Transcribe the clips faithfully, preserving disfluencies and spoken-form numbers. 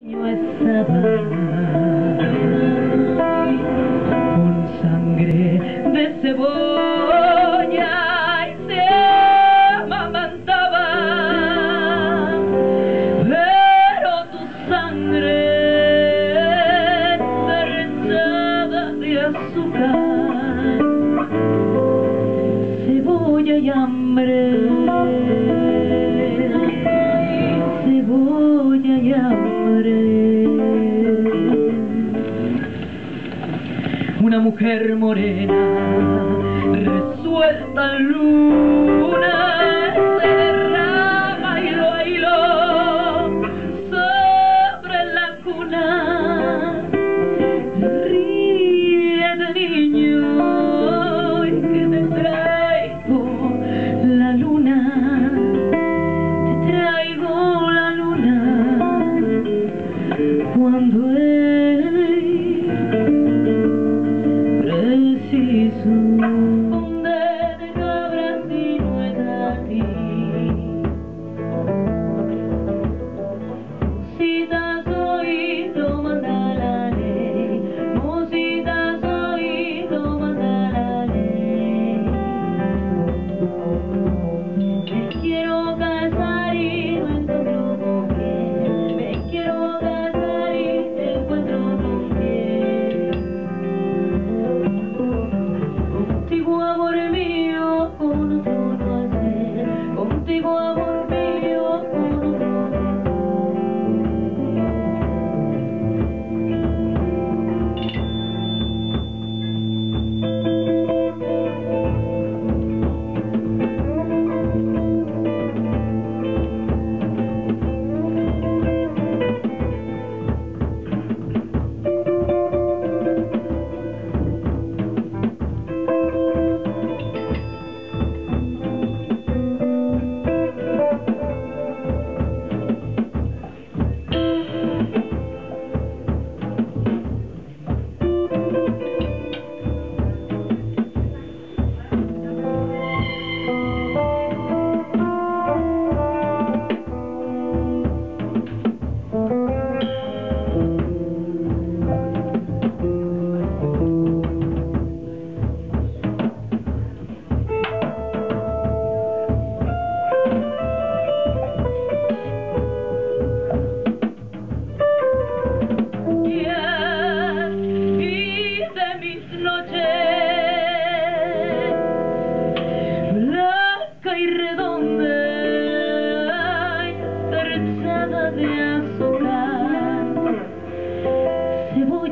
Con sangre de cebolla y se amamantaba, pero tu sangre enterezada de azúcar, cebolla y hambre, cebolla y hambre. Una mujer morena, resuelta en luna, se derrama y lo hilo sobre la cuna. Ríe de niño y que te traigo la luna, te traigo la luna cuando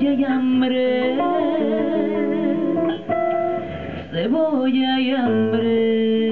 y hambre, cebolla y hambre.